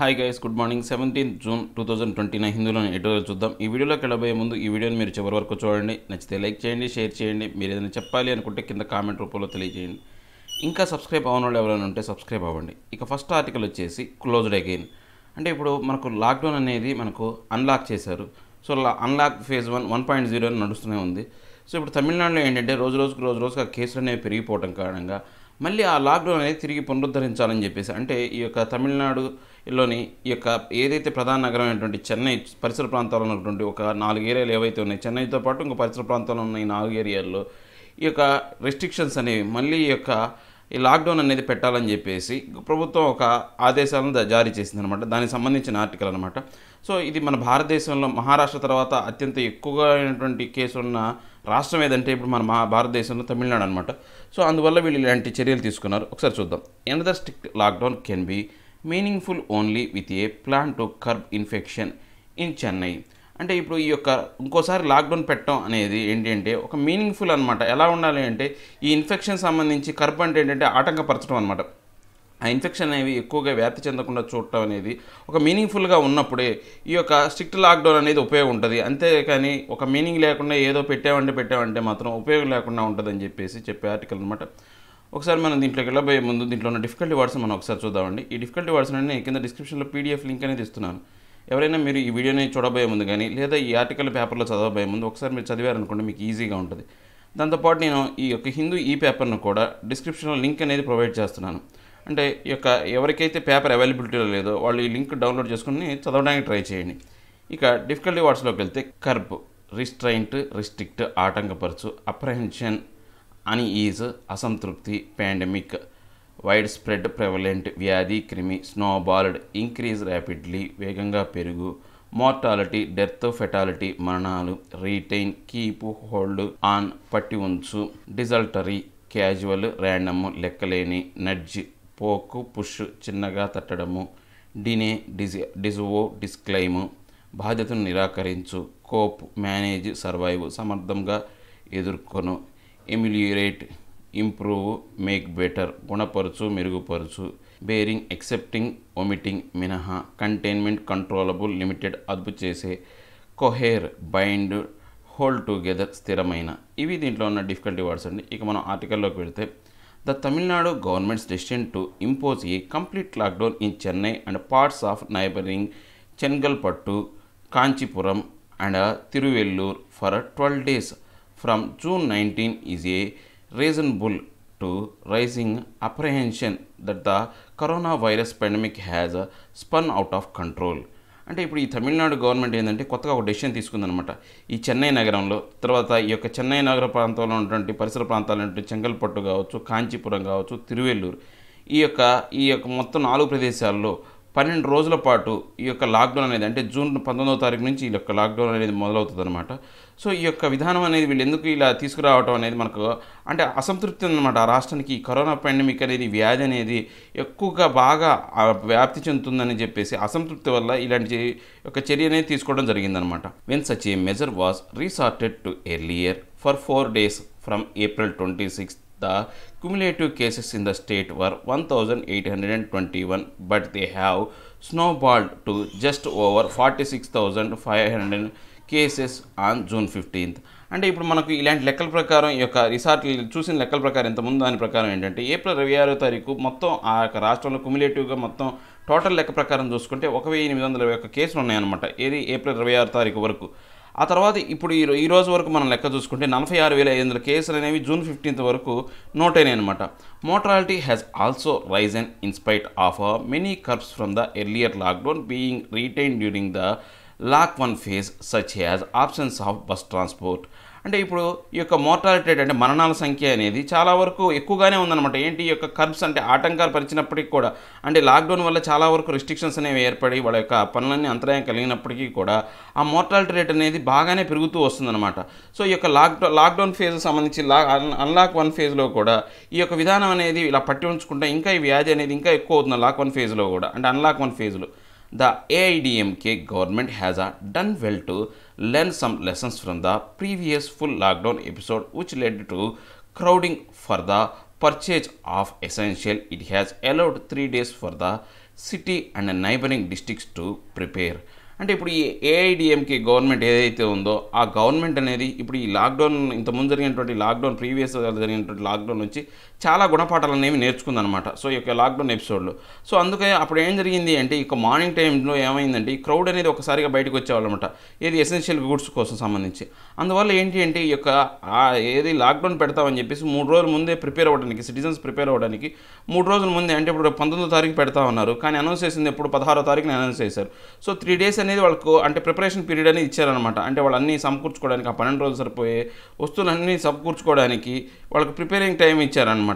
Hi guys, good morning. 17th June 2029 హిందువులను editor చూద్దాం. ఈ వీడియోలో కలబోయే ముందు ఈ వీడియోని మీరు చివరి వరకు చూడండి. నచ్చితే లైక్ చేయండి, షేర్ చేయండి. మీరు ఏదైనా చెప్పాలి అనుకుంటే కింద కామెంట్ రూపంలో తెలియజేయండి. ఇంకా సబ్స్క్రైబ్ అవనోళ్ళు ఎవరైనా ఉంటే సబ్స్క్రైబ్ అవ్వండి. ఇక ఫస్ట్ ఆర్టికల్ వచ్చేసి క్లోజ్డ్ అగైన్. అంటే ఇప్పుడు మనకు లాక్డౌన్ అనేది మనకు అన్లాక్ చేశారు. సో అన్లాక్ ఫేజ్ 1.0 అని నడుస్తూనే ఉంది. సో ఇప్పుడు తమిళనాడులో ఏంటంటే రోజు రోజుగా కేసులు అనేవి పెరిగిపోవడం కారణంగా మళ్ళీ ఆ లాక్డౌన్ అనేది తిరిగి పునరుద్ధరించాలని చెప్పేసి, అంటే ఈ యొక్క తమిళనాడులోని ఈ యొక్క ఏదైతే ప్రధాన నగరం అయినటువంటి చెన్నై పరిసర ప్రాంతాల్లో ఉన్నటువంటి ఒక 4 ఏరియాలు ఏవైతే ఉన్నాయి, చెన్నైతో పాటు ఇంకా పరిసర ప్రాంతాల్లో ఉన్న ఈ 4 ఏరియాల్లో ఈ యొక్క రెస్ట్రిక్షన్స్ అనేవి మళ్ళీ ఈ లాక్డౌన్ అనేది పెట్టాలని చెప్పేసి ప్రభుత్వం ఒక ఆదేశాలను జారీ చేసిందనమాట. దానికి సంబంధించిన ఆర్టికల్ అనమాట. సో ఇది మన భారతదేశంలో మహారాష్ట్ర తర్వాత అత్యంత ఎక్కువగా అయినటువంటి కేసు ఉన్న రాష్ట్రం ఏదంటే ఇప్పుడు మన భారతదేశంలో తమిళనాడు అనమాట. సో అందువల్ల వీళ్ళు ఇలాంటి చర్యలు తీసుకున్నారు. ఒకసారి చూద్దాం. Another strict lockdown can be meaningful only with a plan to curb infection in Chennai. అంటే ఇప్పుడు ఈ యొక్క ఇంకోసారి లాక్డౌన్ పెట్టడం అనేది ఏంటంటే ఒక మీనింగ్ఫుల్ అనమాట. ఎలా ఉండాలి అంటే ఈ ఇన్ఫెక్షన్ సంబంధించి కర్బ్ అంటే ఏంటంటే ఆటంకపరచడం అనమాట. ఆ ఇన్ఫెక్షన్ అనేవి ఎక్కువగా వ్యాప్తి చెందకుండా చూడటం అనేది ఒక మీనింగ్ఫుల్గా ఉన్నప్పుడే ఈ యొక్క స్ట్రిక్ట్ లాక్డౌన్ అనేది ఉపయోగం ఉంటుంది. అంతేకాని ఒక మీనింగ్ లేకుండా ఏదో పెట్టామంటే మాత్రం ఉపయోగం లేకుండా ఉంటుందని చెప్పేసి చెప్పే ఆర్టికల్ అనమాట. ఒకసారి మనం దీంట్లోకి వెళ్ళబోయే ముందు దీంట్లో ఉన్న డిఫికల్టీ వర్డ్స్ మనం ఒకసారి చూద్దామండి. ఈ డిఫికల్టీ వర్డ్స్ అనేది కింద డిస్క్రిప్షన్లో PDF లింక్ అనేది ఇస్తున్నాను. ఎవరైనా మీరు ఈ వీడియోని చూడబోయే ముందు కానీ లేదా ఈ ఆర్టికల్ పేపర్లో చదవబోయే ముందు ఒకసారి మీరు చదివారనుకోండి, మీకు ఈజీగా ఉంటుంది. దాంతోపాటు నేను ఈ యొక్క హిందూ ఈ పేపర్ను కూడా డిస్క్రిప్షన్లో లింక్ అనేది ప్రొవైడ్ చేస్తున్నాను. అంటే ఈ యొక్క ఎవరికైతే పేపర్ అవైలబిలిటీలో లేదో వాళ్ళు ఈ లింక్ డౌన్లోడ్ చేసుకుని చదవడానికి ట్రై చేయండి. ఇక డిఫికల్టీ వర్డ్స్లోకి వెళ్తే కర్బ్, రిస్ట్రైంట్, రిస్ట్రిక్ట్, ఆటంకపరచు, అప్రహెన్షన్, అన్ఈజ్, అసంతృప్తి, పాండమిక్, వైడ్ స్ప్రెడ్, ప్రెవలెంట్, వ్యాధి, క్రిమి, స్నోబాల్డ్, ఇంక్రీజ్ ర్యాపిడ్లీ, వేగంగా పెరుగు, మార్టాలిటీ, డెత్, ఫెటాలిటీ, మరణాలు, రీటైన్, కీప్ హోల్డ్ ఆన్, పట్టి ఉంచు, డిజల్టరీ, క్యాజువల్, ర్యాండమ్, లెక్కలేని, నడ్జ్, పోకు, పుష్, చిన్నగా తట్టడము, డినే, డిజువో, డిస్క్లైము, బాధ్యతను నిరాకరించు, కోప్, మేనేజ్, సర్వైవ్, సమర్థంగా ఎదుర్కొను, ఎమ్యులేట్, ఇంప్రూవ్, మేక్ బెటర్, గుణపరచు, మెరుగుపరచు, బేరింగ్, ఎక్సెప్టింగ్, ఒమిటింగ్, మినహా, కంటైన్మెంట్, కంట్రోలబుల్, లిమిటెడ్, అదుపు చేసే, కొహేర్, బైండ్, హోల్డ్ టుగెదర్, స్థిరమైన. ఇవి దీంట్లో ఉన్న డిఫికల్టీ వర్డ్స్ అండి. ఇక మనం ఆర్టికల్లోకి వెళ్తే the Tamil Nadu government's decision to impose a complete lockdown in Chennai and parts of neighbouring Chengalpattu, Kanchipuram and Tiruvallur for 12 days from June 19 is a reasonable to rising apprehension that the coronavirus pandemic has spun out of control. అంటే ఇప్పుడు ఈ Tamil Nadu government ఏంటంటే కొత్తగా ఒక decision తీసుకుందనమాట. ఈ చెన్నై నగరంలో, తర్వాత ఈ యొక్క చెన్నై నగర ప్రాంతంలో ఉన్నటువంటి పరిసర ప్రాంతాలు అంటే చెంగల్పట్టు కావచ్చు, కాంచీపురం కావచ్చు, తిరువెల్లూరు, ఈ యొక్క మొత్తం 4 ప్రదేశాల్లో 12 రోజుల పాటు ఈ యొక్క లాక్డౌన్ అనేది, అంటే జూన్ 19వ తారీఖు నుంచి ఈ యొక్క లాక్డౌన్ అనేది మొదలవుతుంది అనమాట. సో ఈ యొక్క విధానం అనేది వీళ్ళు ఎందుకు ఇలా తీసుకురావటం అనేది మనకు అంటే అసంతృప్తి ఉందన్నమాట. ఆ రాష్ట్రానికి కరోనా పాండమిక్ అనేది వ్యాధి అనేది ఎక్కువగా బాగా వ్యాప్తి చెందుతుందని చెప్పేసి అసంతృప్తి వల్ల ఇలాంటి యొక్క చర్య అనేది తీసుకోవడం జరిగిందనమాట. When such a measure was resorted to earlier for 4 days from April 26th, the cumulative cases in the state were 1,821, but they have snowballed to just over 46,500 cases on June 15th. అంటే ఇప్పుడు మనకు ఇలాంటి లెక్కల ప్రకారం, ఈ యొక్క రిసార్ట్లు చూసిన లెక్కల ప్రకారం ఇంతకుముందు దాని ప్రకారం ఏంటంటే April 26వ తారీఖు మొత్తం ఆ యొక్క రాష్ట్రంలో క్యుములేటివ్గా మొత్తం టోటల్ లెక్క ప్రకారం చూసుకుంటే 1821 కేసులు ఉన్నాయన్నమాట. ఏది April 26వ తారీఖు వరకు. ఆ తర్వాత ఇప్పుడు ఈ రోజు వరకు మనం లెక్క చూసుకుంటే 46,500 కేసులు అనేవి June 15th వరకు నోటైనాయి అనమాట. Mortality has also risen in spite of many curbs from the earlier lockdown being retain during the lock one phase such has options of bus transport. అంటే ఇప్పుడు ఈ యొక్క మోర్టాలిటీ రేట్ అంటే మరణాల సంఖ్య అనేది చాలా వరకు ఎక్కువగానే ఉందన్నమాట. ఏంటి ఈ యొక్క కర్బ్స్ అంటే ఆటంకాలు పరిచినప్పటికీ కూడా, అంటే లాక్డౌన్ వల్ల చాలా వరకు రిస్ట్రిక్షన్స్ అనేవి ఏర్పడి వాళ్ళ యొక్క పనులన్నీ అంతరాయం కలిగినప్పటికీ కూడా ఆ మోర్టాలిటీ రేట్ అనేది బాగానే పెరుగుతూ వస్తుందన్నమాట. సో ఈ యొక్క లాక్డౌన్ ఫేజ్ సంబంధించి అన్లాక్ 1 ఫేజ్లో కూడా ఈ యొక్క విధానం అనేది ఇలా పట్టి ఉంచుకుంటే ఇంకా ఈ వ్యాధి అనేది ఇంకా ఎక్కువ అవుతుంది లాక్ 1 ఫేజ్లో కూడా, అంటే అన్లాక్ 1 ఫేజ్లో. The AIDMK government has done well to learn some lessons from the previous full lockdown episode which led to crowding for the purchase of essential. It has allowed 3 days for the city and neighbouring districts to prepare. And now AIDMK government is a government lockdown in the lockdown previous lockdown చాలా గుణపాఠాలు అనేవి నేర్చుకుందన్నమాట so ఈ యొక్క lockdown episode లో so అందుకే అప్పుడు ఏం జరిగింది అంటే ఈ మార్నింగ్ టైం లో ఏమైందంటే ఈ క్రౌడ్ అనేది ఒకసారిగా బయటికి వచ్చేవాళ్ళన్నమాట ఏది ఎసెన్షియల్ గుడ్స్ కోసం సంబంధించి అందువల్ల ఏంటి అంటే ఈ యొక్క ఏది లాక్ డౌన్ పెడతామని చెప్పేసి 3 రోజుల ముందే ప్రిపేర్ అవడానికి సిటిజన్స్ ప్రిపేర్ అవడానికి 3 రోజుల ముందే అంటే ఇప్పుడు 19వ తారీఖు పెడతా ఉన్నారు కానీ అనౌన్స్ చేసింది ఎప్పుడు 16వ తారీఖున అనౌన్స్ చేశారు సో 3 డేస్ అనేది వాళ్ళకు అంటే ప్రిపరేషన్ పీరియడ్ అనేది ఇచ్చారన్నమాట అంటే వాళ్ళు అన్ని సమకూర్చుకోవడానికి ఆ 12 రోజులు సరిపోయే వస్తువులన్నీ సమకూర్చుకోవడానికి వాళ్ళకి ప్రిపేరింగ్ టైం ఇచ్చారన్నమాట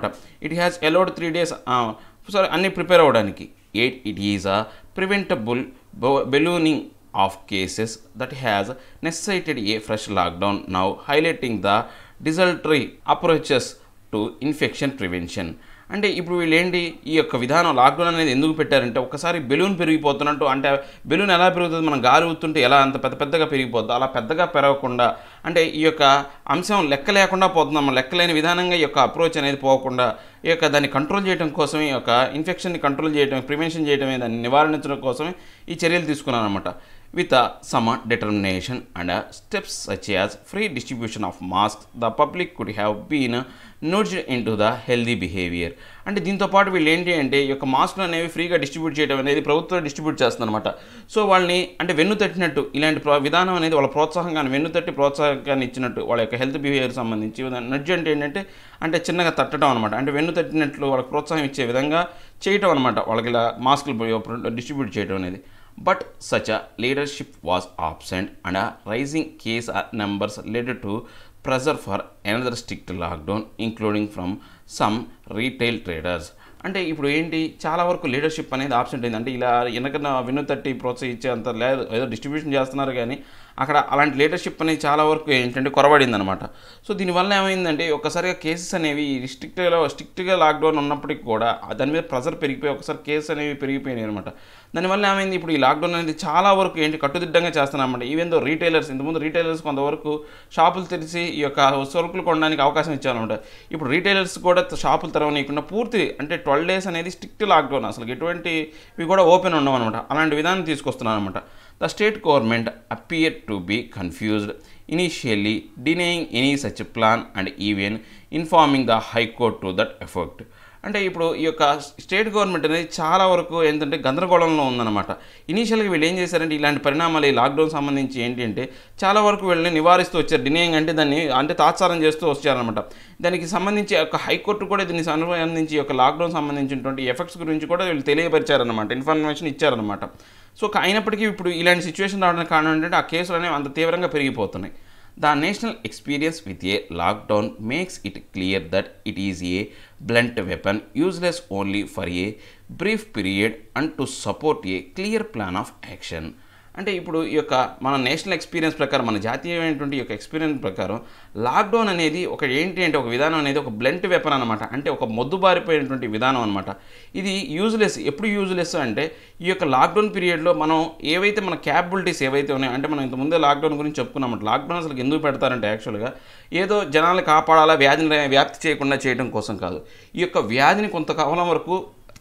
It has allowed 3 days sorry anni prepare avadaniki yet it is a preventable ballooning of cases that has necessitated a fresh lockdown now highlighting the desultory approaches to infection prevention అంటే ఇప్పుడు వీళ్ళేంటి ఈ యొక్క విధానం lockdown అనేది ఎందుకు పెట్టారంటే ఒకసారి బెలూన్ పెరిగిపోతున్నట్టు అంటే బెలూన్ ఎలా పెరుగుతుంది మనం గాలి ఊతుంటే ఎలా అంత పెద్దగా పెరిగిపోద్ది అలా పెద్దగా పెరగకుండా అంటే ఈ యొక్క అంశం లెక్క లేకుండా పోతుంది మనం లెక్కలేని విధానంగా ఈ యొక్క అప్రోచ్ అనేది పోకుండా ఈ యొక్క దాన్ని కంట్రోల్ చేయడం కోసం ఈ యొక్క ఇన్ఫెక్షన్ని కంట్రోల్ చేయడం ప్రివెన్షన్ చేయడమే దాన్ని నివారించడం కోసమే ఈ చర్యలు తీసుకున్నారన్నమాట With a summer determination and steps such as free distribution of masks, the public could have been nudged into the healthy behavior. And దీంతో పాటు వీళ్ళు ఏంటి అంటే ఈ యొక్క మాస్క్లు అనేవి ఫ్రీగా డిస్ట్రిబ్యూట్ చేయడం అనేది ప్రభుత్వం డిస్ట్రిబ్యూట్ చేస్తుందన్నమాట సో వాళ్ళని అంటే వెన్ను తట్టినట్టు ఇలాంటి విధానం అనేది వాళ్ళ ప్రోత్సాహంగాన్ని వెన్ను తట్టి ప్రోత్సాహంగాన్ని ఇచ్చినట్టు వాళ్ళ యొక్క హెల్త్ బిహేవియర్ సంబంధించి నడ్జ్ అంటే ఏంటంటే అంటే చిన్నగా తట్టడం అనమాట అంటే వెన్ను తట్టినట్లు వాళ్ళకి ప్రోత్సాహం ఇచ్చే విధంగా చేయటం అనమాట వాళ్ళకి ఇలా మాస్కులు డిస్ట్రిబ్యూట్ చేయడం అనేది But such a leadership was absent and a rising case numbers led to pressure for another strict lockdown, including from some retail traders. అంటే ఇప్పుడు ఏంటి చాలా వరకు లీడర్షిప్ అనేది ఆబ్సెంట్ అయింది అంటే ఇలా వెనకన విను తట్టి ప్రోత్సహించే అంత లేదు ఏదో డిస్ట్రిబ్యూషన్ చేస్తున్నారు కానీ అక్కడ అలాంటి లీడర్షిప్ అనేది చాలా వరకు ఏంటంటే కొరబడింది అనమాట సో దీనివల్ల ఏమైందంటే ఒక్కసారిగా కేసెస్ అనేవి స్ట్రిక్ట్గా లాక్డౌన్ ఉన్నప్పటికీ కూడా దాని మీద ప్రెజర్ పెరిగిపోయి ఒకసారి కేసెస్ అనేవి పెరిగిపోయినాయి అనమాట దానివల్ల ఏమైంది ఇప్పుడు ఈ లాక్డౌన్ అనేది చాలా వరకు ఏంటి కట్టుదిట్టంగా చేస్తున్నారన్నమాట ఈవెన్ దో రీటైలర్స్ ఇంతకుముందు రీటైలర్స్ కొంతవరకు షాపులు తెరిచి ఈ యొక్క సరుకులు కొనడానికి అవకాశం ఇచ్చారన్నమాట ఇప్పుడు రీటైలర్స్ కూడా షాపులు తెరవనీయకుండా పూర్తి అంటే 12 డేస్ అనేది స్ట్రిక్ట్ లాక్డౌన్ అసలు ఎటువంటివి కూడా ఓపెన్ ఉండవు అనమాట అలాంటి విధానం తీసుకొస్తున్నారు అనమాట The state government appeared to be confused, initially denying any such plan and even informing the High Court to that effect. అంటే ఇప్పుడు ఈ యొక్క స్టేట్ గవర్నమెంట్ అనేది చాలా వరకు ఏంటంటే గందరగోళంలో ఉందన్నమాట ఇనీషియల్గా వీళ్ళు ఏం చేశారంటే ఇలాంటి పరిణామాలు ఈ లాక్డౌన్ సంబంధించి ఏంటంటే చాలా వరకు వీళ్ళని నివారిస్తూ వచ్చారు డినేయింగ్ అంటే దాన్ని అంటే తాత్సారం చేస్తూ వచ్చారనమాట దానికి సంబంధించి ఒక హైకోర్టు కూడా దీనికి సంబంధించి ఈ యొక్క లాక్డౌన్ సంబంధించినటువంటి ఎఫెక్ట్స్ గురించి కూడా వీళ్ళు తెలియపరిచారనమాట ఇన్ఫర్మేషన్ ఇచ్చారనమాట సో అయినప్పటికీ ఇప్పుడు ఇలాంటి సిచ్యువేషన్ రావడానికి కారణం ఏంటంటే ఆ కేసులు అనేవి అంత తీవ్రంగా పెరిగిపోతున్నాయి The national experience with a lockdown makes it clear that it is a blunt weapon, useless only for a brief period and to support a clear plan of action. అంటే ఇప్పుడు ఈ యొక్క మన నేషనల్ ఎక్స్పీరియన్స్ ప్రకారం మన జాతీయమైనటువంటి యొక్క experience ప్రకారం lockdown అనేది ఒక ఏంటి అంటే ఒక విధానం అనేది ఒక బ్లంట్ వెపన్ అనమాట అంటే ఒక మొద్దుబారిపోయినటువంటి విధానం అనమాట ఇది యూజ్లెస్ ఎప్పుడు యూజ్లెస్ అంటే ఈ యొక్క లాక్డౌన్ పీరియడ్లో మనం ఏవైతే మన క్యాపబిలిటీస్ ఏవైతే ఉన్నాయో అంటే మనం ఇంతకుముందే లాక్డౌన్ గురించి చెప్పుకున్నాం లాక్డౌన్ అసలు ఎందుకు పెడతారంటే యాక్చువల్గా ఏదో జనాలు కాపాడాలా వ్యాధిని వ్యాప్తి చేయకుండా చేయడం కోసం కాదు ఈ యొక్క వ్యాధిని కొంతకాలం వరకు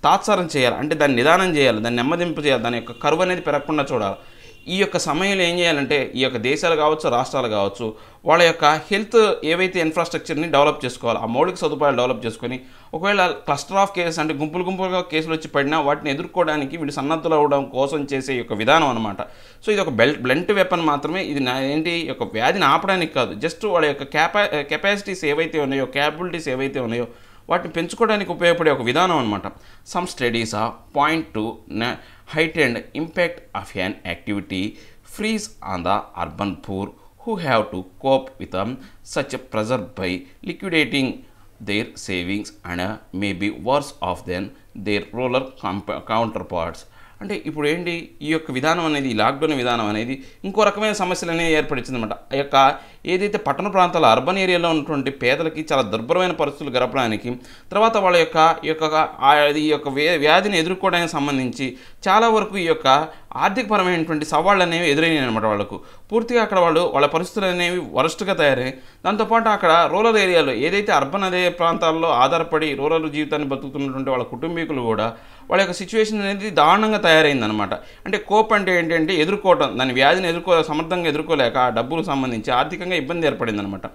తాత్సారం చేయాలి అంటే దాన్ని నిదానం చేయాలి దాన్ని నెమ్మదింపు చేయాలి దాని యొక్క కరువు అనేది పెరగకుండా చూడాలి ఈ యొక్క సమయంలో ఏం చేయాలంటే ఈ యొక్క దేశాలు కావచ్చు రాష్ట్రాలు కావచ్చు వాళ్ళ యొక్క హెల్త్ ఏవైతే ఇన్ఫ్రాస్ట్రక్చర్ని డెవలప్ చేసుకోవాలి ఆ మౌలిక సదుపాయాలు డెవలప్ చేసుకొని ఒకవేళ క్లస్టర్ ఆఫ్ కేసెస్ అంటే గుంపులుగా కేసులు వచ్చి పడినా వాటిని ఎదుర్కోవడానికి వీళ్ళు సన్నద్ధులు అవ్వడం కోసం చేసే యొక్క విధానం అనమాట సో ఇది ఒక బ్లంట్ వెపన్ మాత్రమే ఇది ఏంటి యొక్క వ్యాధిని ఆపడానికి కాదు జస్ట్ వాళ్ళ యొక్క కెపాసిటీస్ ఏవైతే ఉన్నాయో క్యాపబిలిటీస్ ఏవైతే ఉన్నాయో వాటిని పెంచుకోవడానికి ఉపయోగపడే ఒక విధానం అనమాట some studies are point to heightened impact of an activity freeze on the urban poor who have to cope with such a pressure by liquidating their savings and may be worse off than their rural counterparts. అంటే ఇప్పుడు ఏంటి ఈ యొక్క విధానం అనేది lockdown విధానం అనేది ఇంకో రకమైన సమస్యలు అనేవి ఏర్పడించిందన్నమాట ఆ యొక్క ఏదైతే పట్టణ ప్రాంతాల అర్బన్ ఏరియాలో ఉన్నటువంటి పేదలకి చాలా దుర్భరమైన పరిస్థితులు గడపడానికి తర్వాత వాళ్ళ యొక్క ఈ యొక్క వ్యాధిని ఎదుర్కోవడానికి సంబంధించి చాలా వరకు ఈ యొక్క ఆర్థికపరమైనటువంటి సవాళ్ళు అనేవి ఎదురైనాయి అనమాట వాళ్ళకు పూర్తిగా అక్కడ వాళ్ళ పరిస్థితులు అనేవి వరస్ట్గా తయారయ్యాయి దాంతోపాటు అక్కడ రూరల్ ఏరియాలో ఏదైతే అర్బన్ అదే ప్రాంతాల్లో ఆధారపడి రూరల్ జీవితాన్ని బతుకుతున్నటువంటి వాళ్ళ కుటుంబీకులు కూడా వాళ్ళ situation అనేది దారుణంగా తయారైంది అన్నమాట. అంటే కోప్ అంటే ఏంటంటే ఎదుర్కోవడం, దాని వ్యాధిని సమర్థంగా ఎదుర్కోలేక ఆ డబ్బులకు సంబంధించి ఆర్థికంగా ఇబ్బంది ఏర్పడింది అన్నమాట.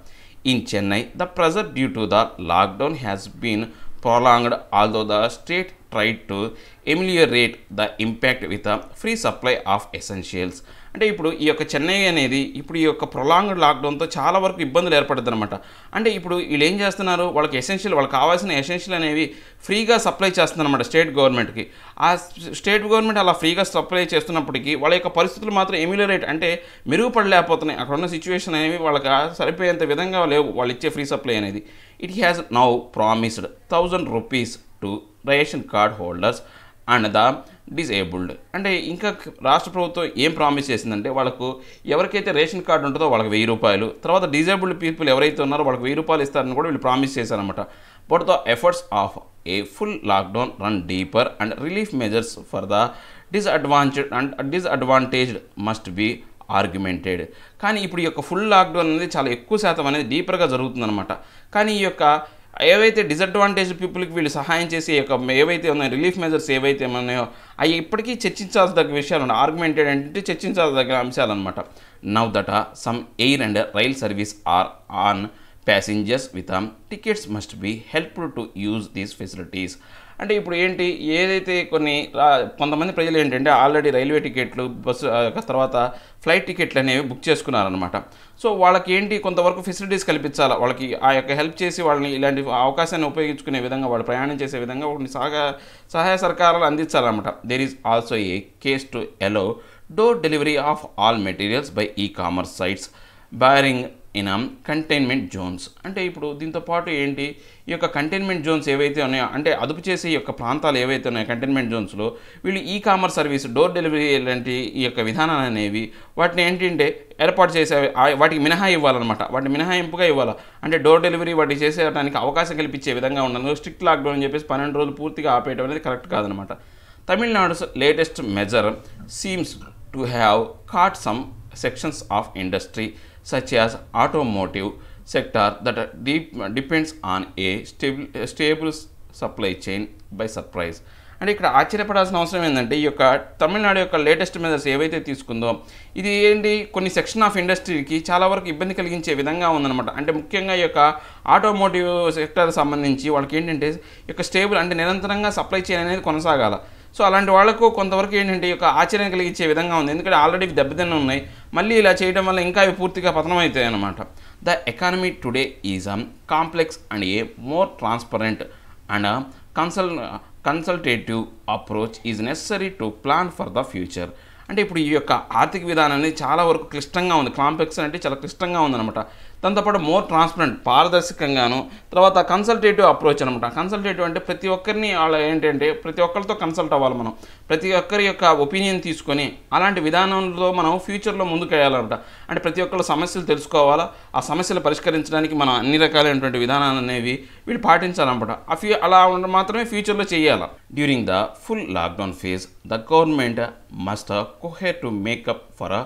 In Chennai, the pressure due to the lockdown has been prolonged, although the state tried to ameliorate the impact with a free supply of essentials. అంటే ఇప్పుడు ఈ యొక్క చెన్నై అనేది ఇప్పుడు ఈ యొక్క ప్రొలాంగ్డ్ లాక్డౌన్తో చాలా వరకు ఇబ్బందులు ఏర్పడుతుంది అనమాట. అంటే ఇప్పుడు వీళ్ళు ఏం చేస్తున్నారు, వాళ్ళకి ఎసెన్షియల్, వాళ్ళకి కావాల్సిన ఎసెన్షియల్ అనేవి ఫ్రీగా సప్లై చేస్తున్నారు అనమాట స్టేట్ గవర్నమెంట్కి. ఆ స్టేట్ గవర్నమెంట్ అలా ఫ్రీగా సప్లై చేస్తున్నప్పటికీ వాళ్ళ యొక్క పరిస్థితులు మాత్రం ఎమ్యులరేట్ అంటే మెరుగుపడలేకపోతున్నాయి. అక్కడ ఉన్న సిచ్యువేషన్ అనేవి వాళ్ళకి సరిపోయేంత విధంగా లేవు వాళ్ళు ఇచ్చే ఫ్రీ సప్లై అనేది. It has now promised 1000 rupees to ration card holders and the disabled. అంటే ఇంకా రాష్ట్ర ప్రభుత్వం ఏం ప్రామిస్ చేసిందంటే వాళ్ళకు ఎవరికైతే రేషన్ కార్డు ఉంటుందో వాళ్ళకి 1000 రూపాయలు, తర్వాత డిజేబుల్డ్ పీపుల్ ఎవరైతే ఉన్నారో వాళ్ళకి 1000 రూపాయలు ఇస్తారని కూడా వీళ్ళు ప్రామిస్ చేశారనమాట. But the efforts of a full lockdown run deeper and relief measures for the disadvantaged must be argumented. కానీ ఇప్పుడు ఈ యొక్క ఫుల్ లాక్డౌన్ అనేది చాలా ఎక్కువ శాతం అనేది డీపర్గా జరుగుతుందన్నమాట. కానీ ఈ యొక్క ఏవైతే డిసడ్వాంటేజ్ పీపుల్కి వీళ్ళు సహాయం చేసి యొక్క ఏవైతే ఉన్నాయో రిలీఫ్ మెజర్స్ ఏవైతే ఉన్నాయో అవి ఇప్పటికీ చర్చించాల్సిన విషయాలు ఉన్నాయి. ఆర్గ్యుమెంటెడ్ అంటే చర్చించాల్సిన అంశాలు అనమాట. Now that some air and rail service are on passengers with tickets must be helpful to use these facilities. అంటే ఇప్పుడు ఏంటి ఏదైతే కొంతమంది ప్రజలు ఏంటంటే ఆల్రెడీ రైల్వే టికెట్లు, బస్సు, తర్వాత ఫ్లైట్ టికెట్లు అనేవి బుక్ చేసుకున్నారనమాట. సో వాళ్ళకి ఏంటి కొంతవరకు ఫెసిలిటీస్ కల్పించాలా, వాళ్ళకి ఆ యొక్క హెల్ప్ చేసి వాళ్ళని ఇలాంటి అవకాశాన్ని ఉపయోగించుకునే విధంగా వాళ్ళు ప్రయాణం చేసే విధంగా కొన్ని సహాయ సహకారాలు అందించాలన్నమాట. There is also a case to allow door delivery of all materials by e commerce sites barring in containment zones. అంటే ఇప్పుడు దీంతోపాటు ఏంటి ఈ యొక్క కంటైన్మెంట్ జోన్స్ ఏవైతే ఉన్నాయో అంటే అదుపు చేసే ఈ యొక్క ప్రాంతాలు ఏవైతే ఉన్నాయో కంటైన్మెంట్ జోన్స్లో వీళ్ళు e commerce service, door delivery లాంటి ఈ యొక్క విధానాలు అనేవి వాటిని ఏంటంటే ఏర్పాటు చేసే వాటికి ఇవ్వాలన్నమాట. వాటిని మినహాయింపుగా ఇవ్వాలి అంటే డోర్ డెలివరీ వాటికి చేసేటానికి అవకాశం కల్పించే విధంగా ఉండాలి. స్ట్రిక్ట్ లాక్డౌన్ అని చెప్పేసి 12 రోజులు పూర్తిగా ఆపేయడం అనేది కరెక్ట్ కాదనమాట. Tamil Nadu's latest measure seems to have caught some sections of industry such as automotive sector that depends on a stable supply chain by surprise. అంటే ఇక్కడ ఆశ్చర్యపడాల్సిన అవసరం ఏంటంటే ఈ యొక్క తమిళనాడు యొక్క లేటెస్ట్ మెజర్స్ ఏవైతే తీసుకుందో ఇది ఏంటి కొన్ని సెక్షన్ ఆఫ్ ఇండస్ట్రీకి చాలా వరకు ఇబ్బంది కలిగించే విధంగా ఉందన్నమాట. అంటే ముఖ్యంగా ఈ యొక్క ఆటోమోటివ్ సెక్టర్ సంబంధించి వాళ్ళకి ఏంటంటే ఈ యొక్క స్టేబుల్ అంటే నిరంతరంగా సప్లై చైన్ అనేది కొనసాగాల. సో అలాంటి వాళ్ళకు కొంతవరకు ఏంటంటే ఈ యొక్క ఆశ్చర్యం కలిగించే విధంగా ఉంది. ఎందుకంటే ఆల్రెడీ దెబ్బతిన్న ఉన్నాయి, మళ్ళీ ఇలా చేయడం వల్ల ఇంకా అవి పూర్తిగా పతనం అవుతాయి అన్నమాట. The economy today is complex and a more transparent and consultative approach is necessary to plan for the future. అంటే ఇప్పుడు ఈ యొక్క ఆర్థిక విధానం అనేది చాలా వరకు క్లిష్టంగా ఉంది, కాంప్లెక్స్ అంటే చాలా క్లిష్టంగా ఉందన్నమాట. దాంతోపాటు మోర్ ట్రాన్స్పరెంట్ పారదర్శకంగాను, తర్వాత కన్సల్టేటివ్ అప్రోచ్ అనమాట. కన్సల్టేటివ్ అంటే ప్రతి ఒక్కరిని ఏంటంటే ప్రతి ఒక్కరితో కన్సల్ట్ అవ్వాలి, మనం ప్రతి ఒక్కరి యొక్క ఒపీనియన్ తీసుకొని అలాంటి విధానంలో మనం ఫ్యూచర్లో ముందుకు వెళ్ళాలన్నమాట. అంటే ప్రతి ఒక్కరు సమస్యలు తెలుసుకోవాలా, ఆ సమస్యలు పరిష్కరించడానికి మనం అన్ని రకాలైనటువంటి విధానాలు అనేవి వీళ్ళు పాటించాలన్నమాట. అలా ఉండడం మాత్రమే ఫ్యూచర్లో చేయాలి. During the full lockdown phase the government must cohere to make up for a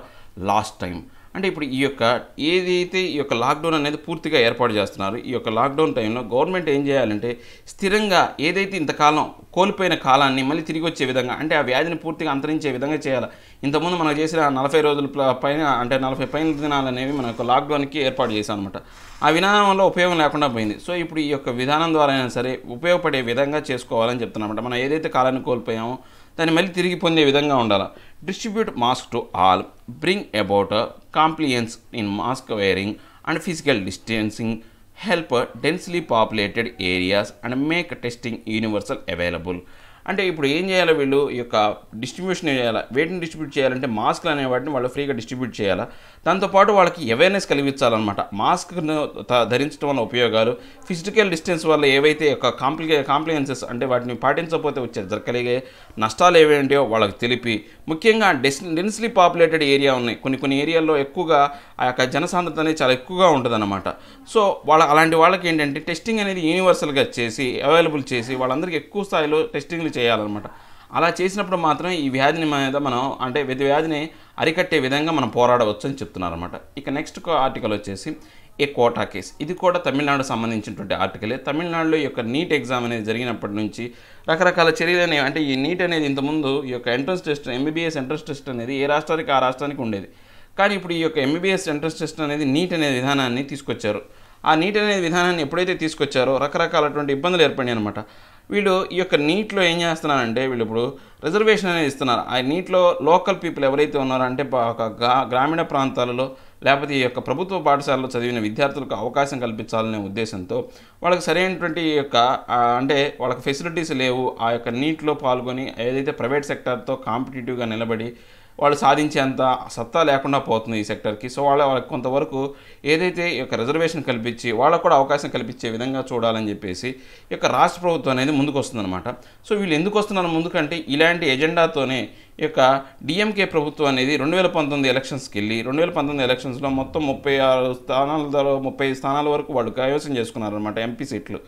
lost time. అంటే ఇప్పుడు ఈ యొక్క ఏదైతే ఈ యొక్క లాక్డౌన్ అనేది పూర్తిగా ఏర్పాటు చేస్తున్నారు ఈ యొక్క లాక్డౌన్ టైంలో గవర్నమెంట్ ఏం చేయాలంటే స్థిరంగా ఏదైతే ఇంతకాలం కోల్పోయిన కాలాన్ని మళ్ళీ తిరిగి వచ్చే విధంగా అంటే ఆ వ్యాధిని పూర్తిగా అంతరించే విధంగా చేయాలి. ఇంతకుముందు మనం చేసిన 40 రోజుల పైన అంటే 40 పైన దినాలు అనేవి మన యొక్క లాక్డౌన్కి ఏర్పాటు చేశాం అనమాట. ఆ విధానంలో ఉపయోగం లేకుండా పోయింది. సో ఇప్పుడు ఈ యొక్క విధానం ద్వారా అయినా సరే ఉపయోగపడే విధంగా చేసుకోవాలని చెప్తున్నామంట. మనం ఏదైతే కాలాన్ని కోల్పోయామో దాన్ని మళ్ళీ తిరిగి పొందే విధంగా ఉండాలి. Distribute mask to all, bring about compliance in mask wearing and physical distancing, help densely populated areas and make testing universal available. అంటే ఇప్పుడు ఏం చేయాలి, వీళ్ళు ఈ యొక్క డిస్ట్రిబ్యూషన్ చేయాలి. వేటిని డిస్ట్రిబ్యూట్ చేయాలంటే మాస్క్లు అనే వాటిని వాళ్ళు ఫ్రీగా డిస్ట్రిబ్యూట్ చేయాలి. దాంతోపాటు వాళ్ళకి అవేర్నెస్ కలిగించాలన్నమాట. మాస్క్ను ధరించడం వల్ల ఉపయోగాలు, ఫిజికల్ డిస్టెన్స్ వల్ల ఏవైతే యొక్క కాంప్లియన్సెస్ అంటే వాటిని పాటించకపోతే వచ్చే జరిగే నష్టాలు ఏవేంటో వాళ్ళకి తెలిపి, ముఖ్యంగా డెన్స్లీ పాపులేటెడ్ ఏరియా ఉన్నాయి, కొన్ని ఏరియాల్లో ఎక్కువగా ఆ యొక్క జనసాంద్రత అనేది చాలా ఎక్కువగా ఉంటుందన్నమాట. సో అలాంటి వాళ్ళకి ఏంటంటే టెస్టింగ్ అనేది యూనివర్సల్గా చేసి అవైలబుల్ చేసి వాళ్ళందరికీ ఎక్కువ స్థాయిలో టెస్టింగ్లు చేయాలన్నమాట. అలా చేసినప్పుడు మాత్రమే ఈ వ్యాధిని మీద మనం అంటే వ్యాధిని అరికట్టే విధంగా మనం పోరాడవచ్చు అని చెప్తున్నారన్నమాట. ఇక నెక్స్ట్ ఆర్టికల్ వచ్చేసి a quota case. Idi kuda Tamil Nadu సంబంధించినటువంటి ఆర్టికల్. తమిళనాడులో యొక్క నీట్ ఎగ్జామ్ అనేది జరిగినప్పటి నుంచి రకరకాల చర్యలు అంటే ఈ నీట్ అనేది ఇంత ముందు ఈ యొక్క entrance test MBBS entrance test అనేది ఏ రాష్ట్రానికి ఆ రాష్ట్రానికి ఉండేది. కానీ ఇప్పుడు ఈ యొక్క MBBS ఎంట్రన్స్ టెస్ట్ అనేది నీట్ అనే విధానాన్ని తీసుకొచ్చారు. ఆ నీట్ అనే విధానాన్ని ఎప్పుడైతే తీసుకొచ్చారో రకరకాలటువంటి ఇబ్బందులు ఏర్పడినాయి అన్నమాట. వీళ్ళు ఈ యొక్క నీట్లో ఏం చేస్తున్నారంటే వీళ్ళు ఇప్పుడు రిజర్వేషన్ అనేది ఇస్తున్నారు. ఆ నీట్లో లోకల్ పీపుల్ ఎవరైతే ఉన్నారో అంటే ఒక గ్రామీణ ప్రాంతాలలో లేకపోతే ఈ యొక్క ప్రభుత్వ పాఠశాలలో చదివిన విద్యార్థులకు అవకాశం కల్పించాలనే ఉద్దేశంతో వాళ్ళకి సరైనటువంటి యొక్క అంటే వాళ్ళకి ఫెసిలిటీస్ లేవు. ఆ యొక్క నీట్లో పాల్గొని ఏదైతే ప్రైవేట్ సెక్టార్తో కాంపిటేటివ్గా నిలబడి వాళ్ళు సాధించేంత సత్తా లేకుండా పోతుంది ఈ సెక్టర్కి. సో వాళ్ళకి కొంతవరకు ఏదైతే ఈ యొక్క రిజర్వేషన్ కల్పించి వాళ్ళకు కూడా అవకాశం కల్పించే విధంగా చూడాలని చెప్పేసి ఈ యొక్క రాష్ట్ర ప్రభుత్వం అనేది ముందుకు వస్తుందన్నమాట. సో వీళ్ళు ఎందుకు వస్తున్నారు ముందుకంటే ఇలాంటి ఎజెండాతోనే ఈ యొక్క DMK ప్రభుత్వం అనేది 2019 ఎలక్షన్స్కి వెళ్ళి 2019 ఎలక్షన్స్లో మొత్తం 36 స్థానాల వరకు వాళ్ళు కైవసం చేసుకున్నారన్నమాట MP సీట్లు.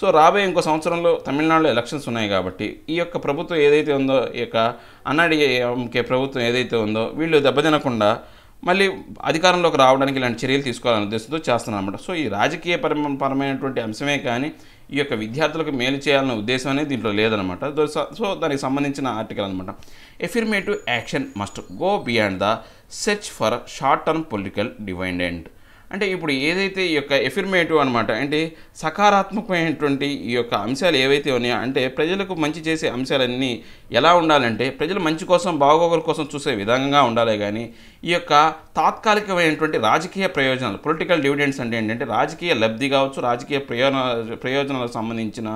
సో రాబోయే ఇంకో సంవత్సరంలో తమిళనాడులో ఎలక్షన్స్ ఉన్నాయి కాబట్టి ఈ యొక్క ప్రభుత్వం ఏదైతే ఉందో ఈ యొక్క అన్నాడీఎంకే ప్రభుత్వం ఏదైతే ఉందో వీళ్ళు దెబ్బతినకుండా మళ్ళీ అధికారంలోకి రావడానికి ఇలాంటి చర్యలు తీసుకోవాలని ఉద్దేశంతో చేస్తున్నారన్నమాట. సో ఈ రాజకీయ పరమైనటువంటి అంశమే కానీ ఈ యొక్క విద్యార్థులకు మేలు చేయాలనే ఉద్దేశం అనేది దీంట్లో లేదనమాట. సో దానికి సంబంధించిన ఆర్టికల్ అనమాట. Affirmative action must go beyond the search for short term political dividend. అంటే ఇప్పుడు ఏదైతే ఈ యొక్క ఎఫిర్మేటివ్ అనమాట అంటే సకారాత్మకమైనటువంటి ఈ యొక్క అంశాలు ఏవైతే ఉన్నాయో అంటే ప్రజలకు మంచి చేసే అంశాలన్నీ ఎలా ఉండాలంటే ప్రజలు మంచి కోసం బాగోగుల కోసం చూసే విధంగా ఉండాలి. కానీ ఈ యొక్క తాత్కాలికమైనటువంటి రాజకీయ ప్రయోజనాలు పొలిటికల్ డివిడెండ్స్ అంటే ఏంటంటే రాజకీయ లబ్ధి కావచ్చు రాజకీయ ప్రయోజనాలకు సంబంధించిన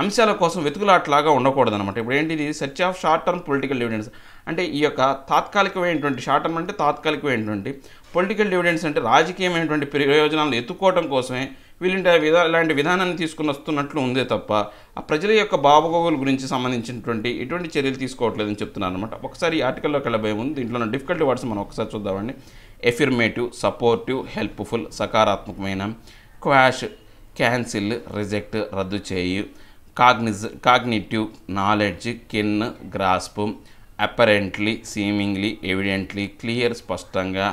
అంశాల కోసం వెతుకులాట్లాగా ఉండకూడదు అనమాట. ఇప్పుడు ఏంటిది search of short term political dividends అంటే ఈ యొక్క తాత్కాలికమైనటువంటి షార్ట్ టర్మ్ అంటే తాత్కాలికమైనటువంటి పొలిటికల్ డివిడెండ్స్ అంటే రాజకీయమైనటువంటి ప్రయోజనాలను ఎత్తుకోవడం కోసమే వీళ్ళంటే ఇలాంటి విధానాన్ని తీసుకుని వస్తున్నట్లు ఉందే తప్ప ఆ ప్రజల యొక్క బాగోగుల గురించి సంబంధించినటువంటి ఎటువంటి చర్యలు తీసుకోవట్లేదని చెప్తున్నారు అనమాట. ఒకసారి ఈ ఆర్టికల్లోకి వెళ్ళబోయే ముందు దీంట్లో డిఫికల్ట్ వర్డ్స్ మనం ఒకసారి చూద్దామండి. ఎఫిర్మేటివ్, సపోర్టివ్, హెల్ప్ఫుల్, సకారాత్మకమైన, క్వాష్, క్యాన్సిల్, రిజెక్ట్, రద్దు చేయు, cognitive, knowledge, కిన్, grasp, apparently, seemingly, evidently, clear, స్పష్టంగా,